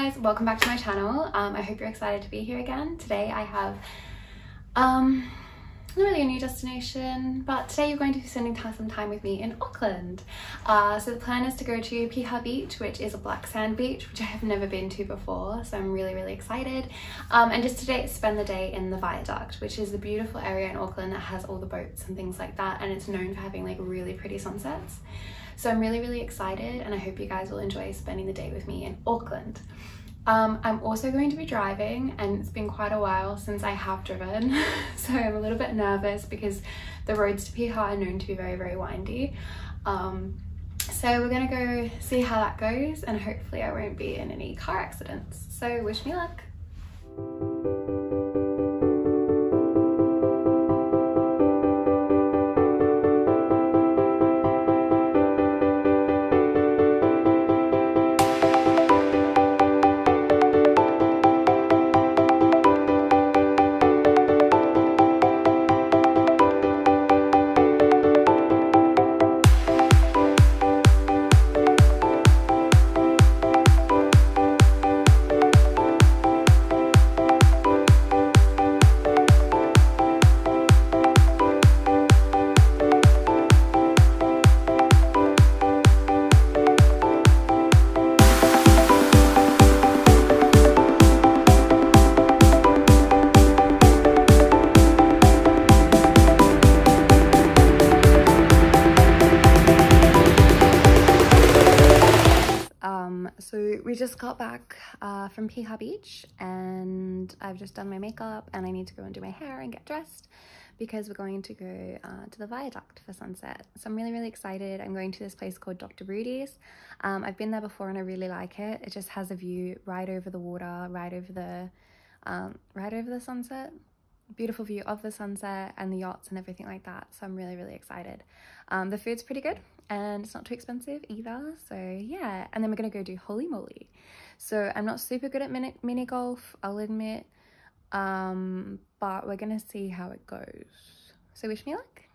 guys, welcome back to my channel. I hope you're excited to be here again. Today I have not really a new destination, but today you're going to be spending some time with me in Auckland. So the plan is to go to Piha Beach, which is a black sand beach, which I have never been to before, so I'm really excited. And just today spend the day in the Viaduct, which is the beautiful area in Auckland that has all the boats and things like that, and it's known for having like really pretty sunsets. So I'm really excited, and I hope you guys will enjoy spending the day with me in Auckland. I'm also going to be driving, and it's been quite a while since I have driven, so I'm a little bit nervous because the roads to Piha are known to be very windy. So we're gonna go see how that goes, and hopefully I won't be in any car accidents. So wish me luck. So we just got back from Piha Beach, and I've just done my makeup, and I need to go and do my hair and get dressed because we're going to go to the Viaduct for sunset. So I'm really excited. I'm going to this place called Dr. Rudy's. I've been there before and I really like it. It just has a view right over the water, right over the sunset. Beautiful view of the sunset and the yachts and everything like that. So I'm really excited. The food's pretty good and it's not too expensive either. So yeah, and then we're gonna go do Holy Moly. So I'm not super good at mini golf, I'll admit, but we're gonna see how it goes. So wish me luck.